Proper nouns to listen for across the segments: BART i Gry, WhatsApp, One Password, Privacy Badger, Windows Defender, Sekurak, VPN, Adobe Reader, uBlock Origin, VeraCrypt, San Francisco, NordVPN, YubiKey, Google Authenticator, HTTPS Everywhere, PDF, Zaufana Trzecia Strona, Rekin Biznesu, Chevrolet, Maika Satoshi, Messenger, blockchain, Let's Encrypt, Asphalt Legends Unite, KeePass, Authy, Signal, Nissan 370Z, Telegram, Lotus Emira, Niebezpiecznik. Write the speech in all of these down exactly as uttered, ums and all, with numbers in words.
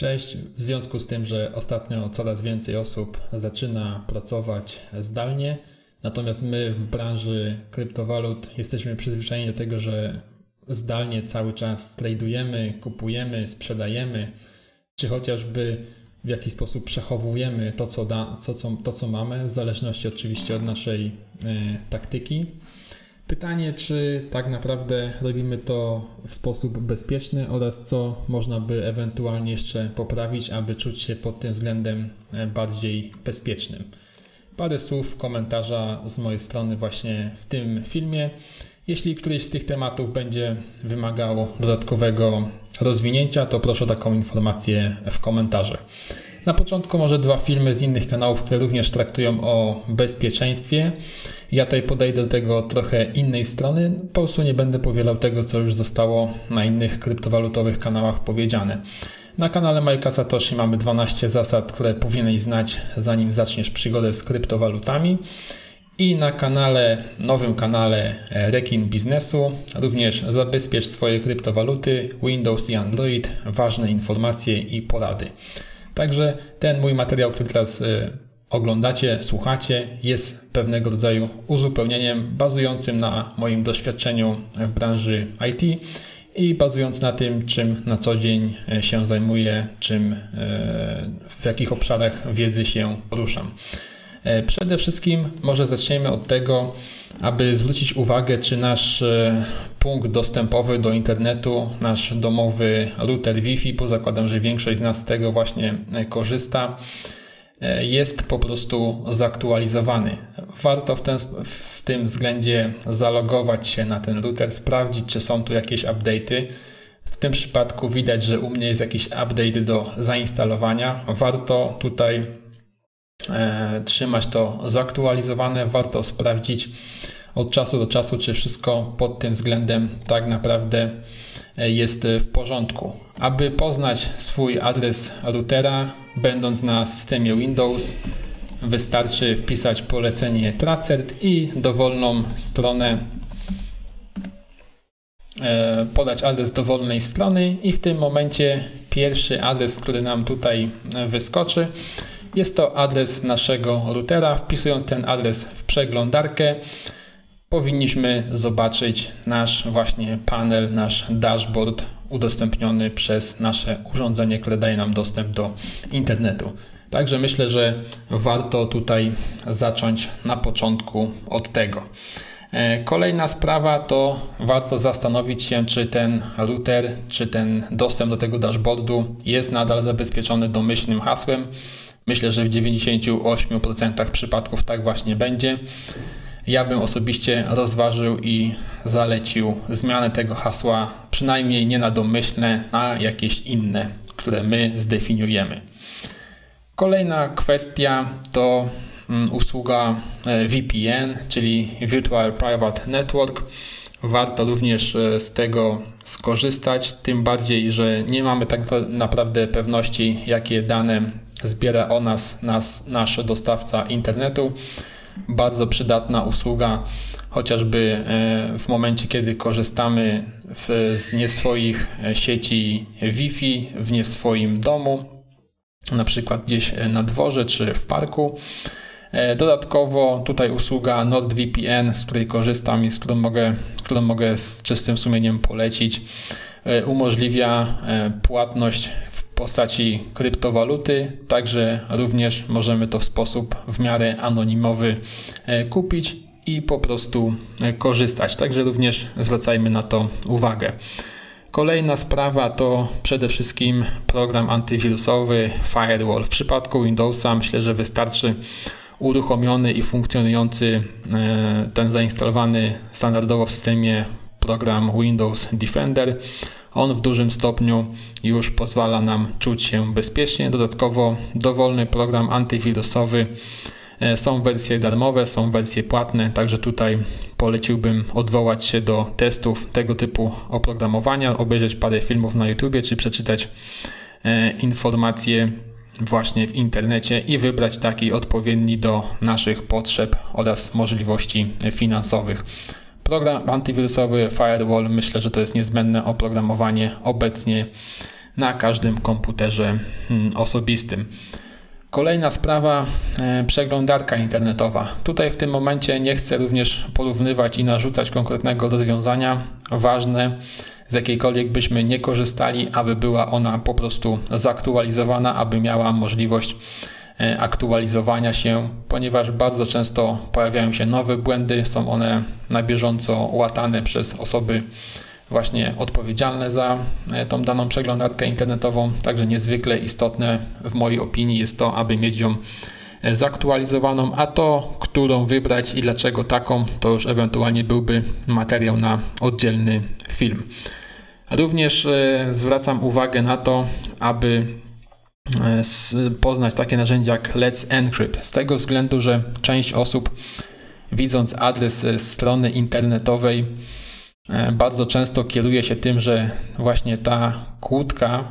Cześć, w związku z tym, że ostatnio coraz więcej osób zaczyna pracować zdalnie, natomiast my w branży kryptowalut jesteśmy przyzwyczajeni do tego, że zdalnie cały czas tradujemy, kupujemy, sprzedajemy, czy chociażby w jakiś sposób przechowujemy to, co, da, co, co, to, co mamy, w zależności oczywiście od naszej y, taktyki. Pytanie, czy tak naprawdę robimy to w sposób bezpieczny oraz co można by ewentualnie jeszcze poprawić, aby czuć się pod tym względem bardziej bezpiecznym. Parę słów komentarza z mojej strony właśnie w tym filmie. Jeśli któryś z tych tematów będzie wymagało dodatkowego rozwinięcia, to proszę o taką informację w komentarzach. Na początku może dwa filmy z innych kanałów, które również traktują o bezpieczeństwie. Ja tutaj podejdę do tego trochę innej strony. Po prostu nie będę powielał tego, co już zostało na innych kryptowalutowych kanałach powiedziane. Na kanale Maika Satoshi mamy dwanaście zasad, które powinieneś znać, zanim zaczniesz przygodę z kryptowalutami. I na kanale, nowym kanale Rekin Biznesu również zabezpiecz swoje kryptowaluty, Windows i Android, ważne informacje i porady. Także ten mój materiał, który teraz oglądacie, słuchacie, jest pewnego rodzaju uzupełnieniem bazującym na moim doświadczeniu w branży I T i bazując na tym, czym na co dzień się zajmuję, czym, w jakich obszarach wiedzy się poruszam. Przede wszystkim może zaczniemy od tego, aby zwrócić uwagę, czy nasz punkt dostępowy do internetu, nasz domowy router Wi-Fi, bo zakładam, że większość z nas z tego właśnie korzysta, jest po prostu zaktualizowany. Warto w, ten, w tym względzie zalogować się na ten router, sprawdzić, czy są tu jakieś update'y. W tym przypadku widać, że u mnie jest jakiś update do zainstalowania. Warto tutaj trzymać to zaktualizowane, warto sprawdzić od czasu do czasu, czy wszystko pod tym względem tak naprawdę jest w porządku. Aby poznać swój adres routera, będąc na systemie Windows, wystarczy wpisać polecenie tracer i dowolną stronę, podać adres dowolnej strony i w tym momencie pierwszy adres, który nam tutaj wyskoczy, jest to adres naszego routera. Wpisując ten adres w przeglądarkę, powinniśmy zobaczyć nasz właśnie panel, nasz dashboard udostępniony przez nasze urządzenie, które daje nam dostęp do internetu. Także myślę, że warto tutaj zacząć na początku od tego. Kolejna sprawa to warto zastanowić się, czy ten router, czy ten dostęp do tego dashboardu jest nadal zabezpieczony domyślnym hasłem. Myślę, że w dziewięćdziesięciu ośmiu procentach przypadków tak właśnie będzie. Ja bym osobiście rozważył i zalecił zmianę tego hasła, przynajmniej nie na domyślne, na jakieś inne, które my zdefiniujemy. Kolejna kwestia to usługa V P N, czyli Virtual Private Network. Warto również z tego skorzystać, tym bardziej, że nie mamy tak naprawdę pewności, jakie dane zbiera o nas, nas nasz dostawca internetu. Bardzo przydatna usługa, chociażby w momencie, kiedy korzystamy w, z nie swoich sieci Wi-Fi, w nie swoim domu, na przykład gdzieś na dworze czy w parku. Dodatkowo tutaj usługa NordVPN, z której korzystam i z którą mogę, którą mogę z czystym sumieniem polecić, umożliwia płatność w postaci kryptowaluty, także również możemy to w sposób w miarę anonimowy kupić i po prostu korzystać. Także również zwracajmy na to uwagę. Kolejna sprawa to przede wszystkim program antywirusowy Firewall. W przypadku Windowsa myślę, że wystarczy uruchomiony i funkcjonujący ten zainstalowany standardowo w systemie program Windows Defender. On w dużym stopniu już pozwala nam czuć się bezpiecznie. Dodatkowo dowolny program antywirusowy. Są wersje darmowe, są wersje płatne, także tutaj poleciłbym odwołać się do testów tego typu oprogramowania, obejrzeć parę filmów na YouTubie, czy przeczytać informacje właśnie w internecie i wybrać taki odpowiedni do naszych potrzeb oraz możliwości finansowych. Program antywirusowy Firewall, myślę, że to jest niezbędne oprogramowanie obecnie na każdym komputerze osobistym. Kolejna sprawa, przeglądarka internetowa. Tutaj w tym momencie nie chcę również porównywać i narzucać konkretnego rozwiązania. Ważne, z jakiejkolwiek byśmy nie korzystali, aby była ona po prostu zaktualizowana, aby miała możliwość aktualizowania się, ponieważ bardzo często pojawiają się nowe błędy, są one na bieżąco łatane przez osoby właśnie odpowiedzialne za tą daną przeglądarkę internetową, także niezwykle istotne w mojej opinii jest to, aby mieć ją zaktualizowaną, a to, którą wybrać i dlaczego taką, to już ewentualnie byłby materiał na oddzielny film. Również zwracam uwagę na to, aby poznać takie narzędzia jak Let's Encrypt, z tego względu, że część osób, widząc adres strony internetowej, bardzo często kieruje się tym, że właśnie ta kłódka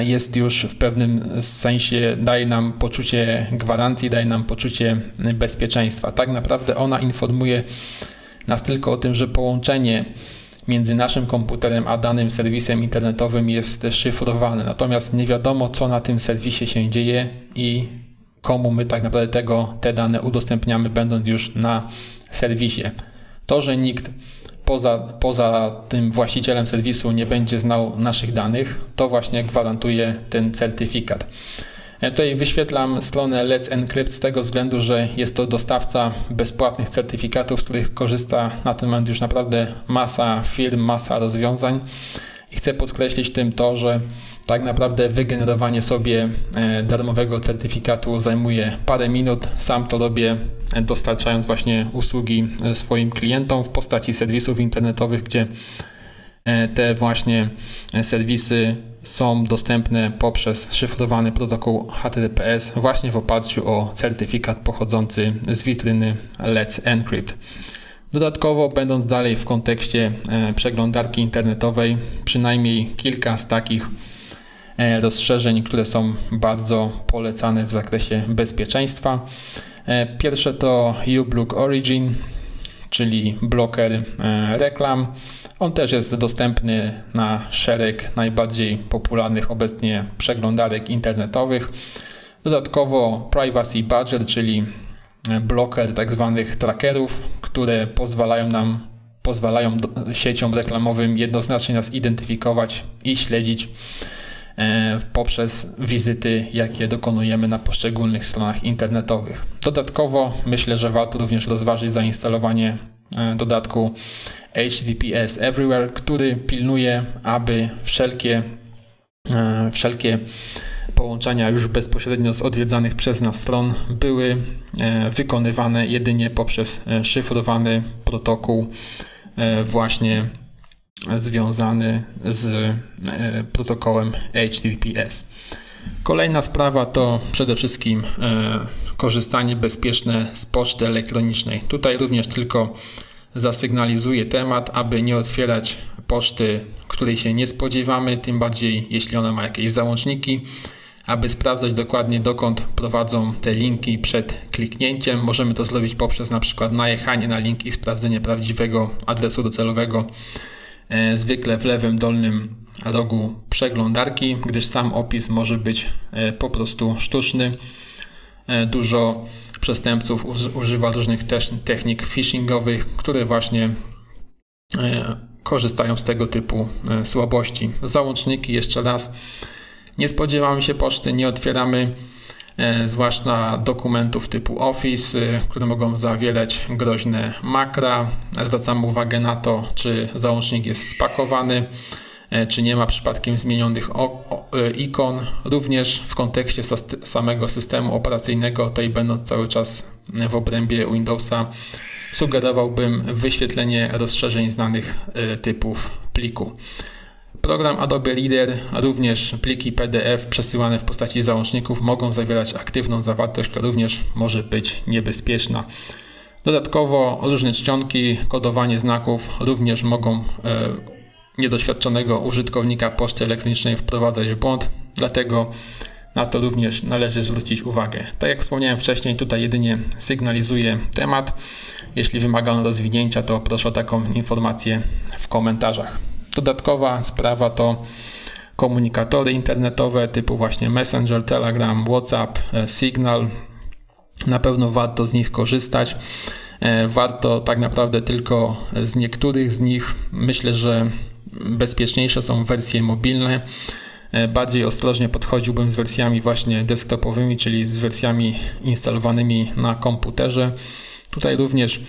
jest już w pewnym sensie, daje nam poczucie gwarancji, daje nam poczucie bezpieczeństwa. Tak naprawdę ona informuje nas tylko o tym, że połączenie między naszym komputerem a danym serwisem internetowym jest szyfrowane. Natomiast nie wiadomo, co na tym serwisie się dzieje i komu my tak naprawdę tego, te dane udostępniamy, będąc już na serwisie. To, że nikt poza, poza tym właścicielem serwisu nie będzie znał naszych danych, to właśnie gwarantuje ten certyfikat. Ja tutaj wyświetlam stronę Let's Encrypt z tego względu, że jest to dostawca bezpłatnych certyfikatów, z których korzysta na ten moment już naprawdę masa firm, masa rozwiązań. I chcę podkreślić tym to, że tak naprawdę wygenerowanie sobie darmowego certyfikatu zajmuje parę minut. Sam to robię, dostarczając właśnie usługi swoim klientom w postaci serwisów internetowych, gdzie te właśnie serwisy są dostępne poprzez szyfrowany protokół H T T P S właśnie w oparciu o certyfikat pochodzący z witryny Let's Encrypt. Dodatkowo, będąc dalej w kontekście przeglądarki internetowej, przynajmniej kilka z takich rozszerzeń, które są bardzo polecane w zakresie bezpieczeństwa. Pierwsze to uBlock Origin, czyli bloker reklam. On też jest dostępny na szereg najbardziej popularnych obecnie przeglądarek internetowych. Dodatkowo Privacy Badger, czyli bloker tak zwanych trackerów, które pozwalają nam, pozwalają sieciom reklamowym jednoznacznie nas identyfikować i śledzić poprzez wizyty, jakie dokonujemy na poszczególnych stronach internetowych. Dodatkowo myślę, że warto również rozważyć zainstalowanie dodatku H T T P S Everywhere, który pilnuje, aby wszelkie, wszelkie połączenia już bezpośrednio z odwiedzanych przez nas stron były wykonywane jedynie poprzez szyfrowany protokół właśnie związany z protokołem H T T P S. Kolejna sprawa to przede wszystkim korzystanie bezpieczne z poczty elektronicznej. Tutaj również tylko zasygnalizuję temat, aby nie otwierać poczty, której się nie spodziewamy, tym bardziej jeśli ona ma jakieś załączniki, aby sprawdzać dokładnie, dokąd prowadzą te linki przed kliknięciem. Możemy to zrobić poprzez na przykład najechanie na link i sprawdzenie prawdziwego adresu docelowego, zwykle w lewym dolnym rogu przeglądarki, gdyż sam opis może być po prostu sztuczny. Dużo przestępców używa różnych technik phishingowych, które właśnie korzystają z tego typu słabości. Załączniki, jeszcze raz, nie spodziewamy się poczty, nie otwieramy, zwłaszcza dokumentów typu Office, które mogą zawierać groźne makra. Zwracamy uwagę na to, czy załącznik jest spakowany, czy nie ma przypadkiem zmienionych ikon. Również w kontekście samego systemu operacyjnego, tutaj będąc cały czas w obrębie Windowsa, sugerowałbym wyświetlenie rozszerzeń znanych typów pliku. Program Adobe Reader, również pliki P D F przesyłane w postaci załączników mogą zawierać aktywną zawartość, która również może być niebezpieczna. Dodatkowo różne czcionki, kodowanie znaków również mogą e, niedoświadczonego użytkownika poczty elektronicznej wprowadzać w błąd, dlatego na to również należy zwrócić uwagę. Tak jak wspomniałem wcześniej, tutaj jedynie sygnalizuję temat. Jeśli wymaga on rozwinięcia, to proszę o taką informację w komentarzach. Dodatkowa sprawa to komunikatory internetowe typu właśnie Messenger, Telegram, WhatsApp, Signal. Na pewno warto z nich korzystać. Warto tak naprawdę tylko z niektórych z nich. Myślę, że bezpieczniejsze są wersje mobilne. Bardziej ostrożnie podchodziłbym z wersjami właśnie desktopowymi, czyli z wersjami instalowanymi na komputerze. Tutaj również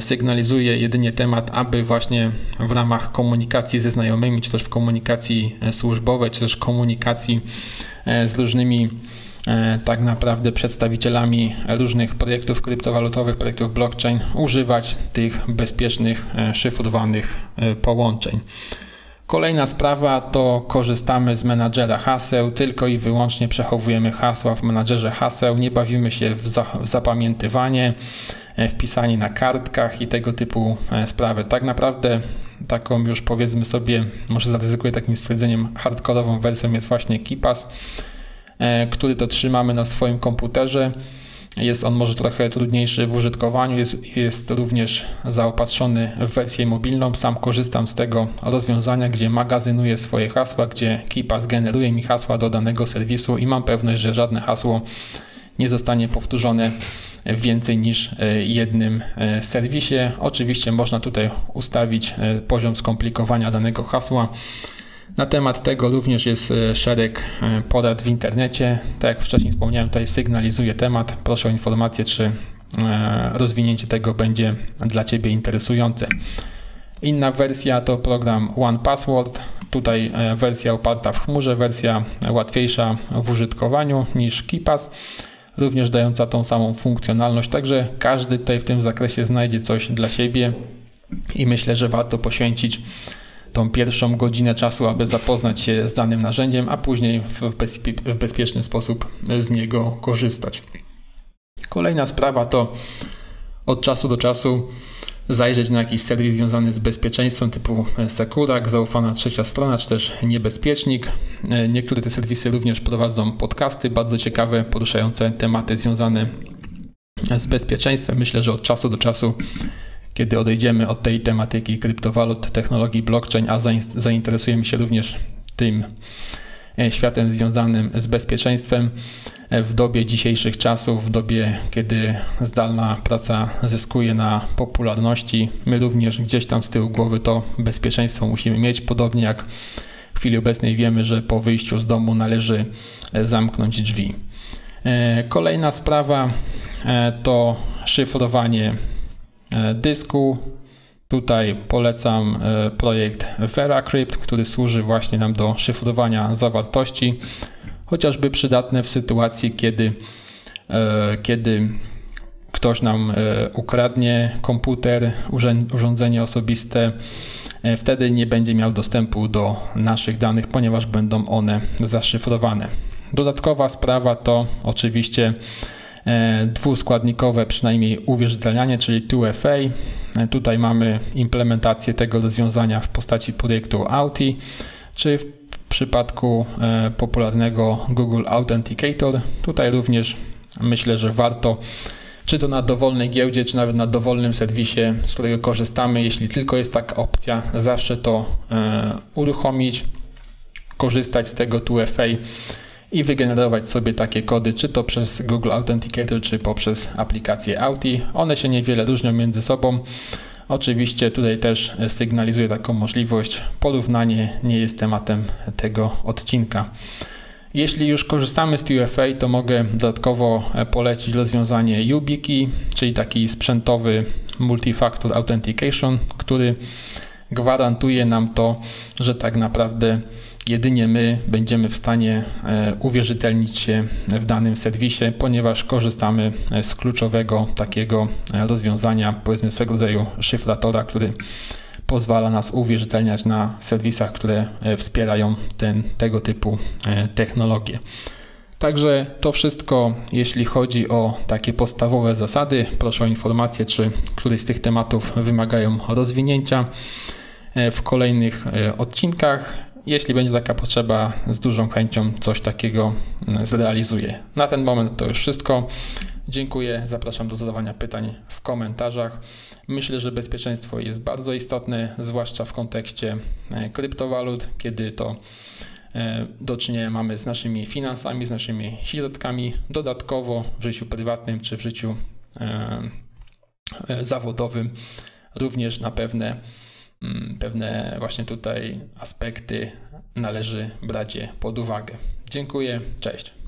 sygnalizuję jedynie temat, aby właśnie w ramach komunikacji ze znajomymi, czy też w komunikacji służbowej, czy też komunikacji z różnymi tak naprawdę przedstawicielami różnych projektów kryptowalutowych, projektów blockchain, używać tych bezpiecznych, szyfrowanych połączeń. Kolejna sprawa to korzystamy z menadżera haseł, tylko i wyłącznie przechowujemy hasła w menadżerze haseł, nie bawimy się w, za, w zapamiętywanie, w pisanie na kartkach i tego typu sprawy. Tak naprawdę taką już powiedzmy sobie, może zaryzykuję takim stwierdzeniem, hardkorową wersją jest właśnie KeePass, który to trzymamy na swoim komputerze. Jest on może trochę trudniejszy w użytkowaniu, jest, jest również zaopatrzony w wersję mobilną. Sam korzystam z tego rozwiązania, gdzie magazynuję swoje hasła, gdzie KeePass generuje mi hasła do danego serwisu i mam pewność, że żadne hasło nie zostanie powtórzone w więcej niż jednym serwisie. Oczywiście można tutaj ustawić poziom skomplikowania danego hasła. Na temat tego również jest szereg porad w internecie. Tak jak wcześniej wspomniałem, tutaj sygnalizuję temat. Proszę o informację, czy rozwinięcie tego będzie dla Ciebie interesujące. Inna wersja to program One Password. Tutaj wersja oparta w chmurze, wersja łatwiejsza w użytkowaniu niż KeePass. Również dająca tą samą funkcjonalność. Także każdy tutaj w tym zakresie znajdzie coś dla siebie i myślę, że warto poświęcić tą pierwszą godzinę czasu, aby zapoznać się z danym narzędziem, a później w, bezpie w bezpieczny sposób z niego korzystać. Kolejna sprawa to od czasu do czasu zajrzeć na jakiś serwis związany z bezpieczeństwem typu Sekurak, Zaufana Trzecia Strona, czy też Niebezpiecznik. Niektóre te serwisy również prowadzą podcasty bardzo ciekawe, poruszające tematy związane z bezpieczeństwem. Myślę, że od czasu do czasu, kiedy odejdziemy od tej tematyki kryptowalut, technologii blockchain, a zainteresujemy się również tym światem związanym z bezpieczeństwem, w dobie dzisiejszych czasów, w dobie, kiedy zdalna praca zyskuje na popularności, my również gdzieś tam z tyłu głowy to bezpieczeństwo musimy mieć, podobnie jak w chwili obecnej wiemy, że po wyjściu z domu należy zamknąć drzwi. Kolejna sprawa to szyfrowanie dysku. Tutaj polecam projekt VeraCrypt, który służy właśnie nam do szyfrowania zawartości, chociażby przydatne w sytuacji, kiedy, kiedy ktoś nam ukradnie komputer, urządzenie osobiste. Wtedy nie będzie miał dostępu do naszych danych, ponieważ będą one zaszyfrowane. Dodatkowa sprawa to oczywiście dwuskładnikowe, przynajmniej uwierzytelnianie, czyli dwa F A. Tutaj mamy implementację tego rozwiązania w postaci projektu Authy, czy w przypadku popularnego Google Authenticator. Tutaj również myślę, że warto, czy to na dowolnej giełdzie, czy nawet na dowolnym serwisie, z którego korzystamy, jeśli tylko jest taka opcja, zawsze to uruchomić, korzystać z tego dwa F A. I wygenerować sobie takie kody, czy to przez Google Authenticator, czy poprzez aplikację Authy. One się niewiele różnią między sobą. Oczywiście tutaj też sygnalizuję taką możliwość. Porównanie nie jest tematem tego odcinka. Jeśli już korzystamy z dwa F A, to mogę dodatkowo polecić rozwiązanie YubiKey, czyli taki sprzętowy multifactor authentication, który gwarantuje nam to, że tak naprawdę jedynie my będziemy w stanie uwierzytelnić się w danym serwisie, ponieważ korzystamy z kluczowego takiego rozwiązania, powiedzmy swego rodzaju szyfratora, który pozwala nas uwierzytelniać na serwisach, które wspierają ten, tego typu technologie. Także to wszystko, jeśli chodzi o takie podstawowe zasady. Proszę o informację, czy któreś z tych tematów wymagają rozwinięcia w kolejnych odcinkach. Jeśli będzie taka potrzeba, z dużą chęcią coś takiego zrealizuję. Na ten moment to już wszystko. Dziękuję, zapraszam do zadawania pytań w komentarzach. Myślę, że bezpieczeństwo jest bardzo istotne, zwłaszcza w kontekście kryptowalut, kiedy to do czynienia mamy z naszymi finansami, z naszymi środkami, dodatkowo w życiu prywatnym czy w życiu zawodowym również na pewne, pewne właśnie tutaj aspekty należy brać pod uwagę. Dziękuję, cześć.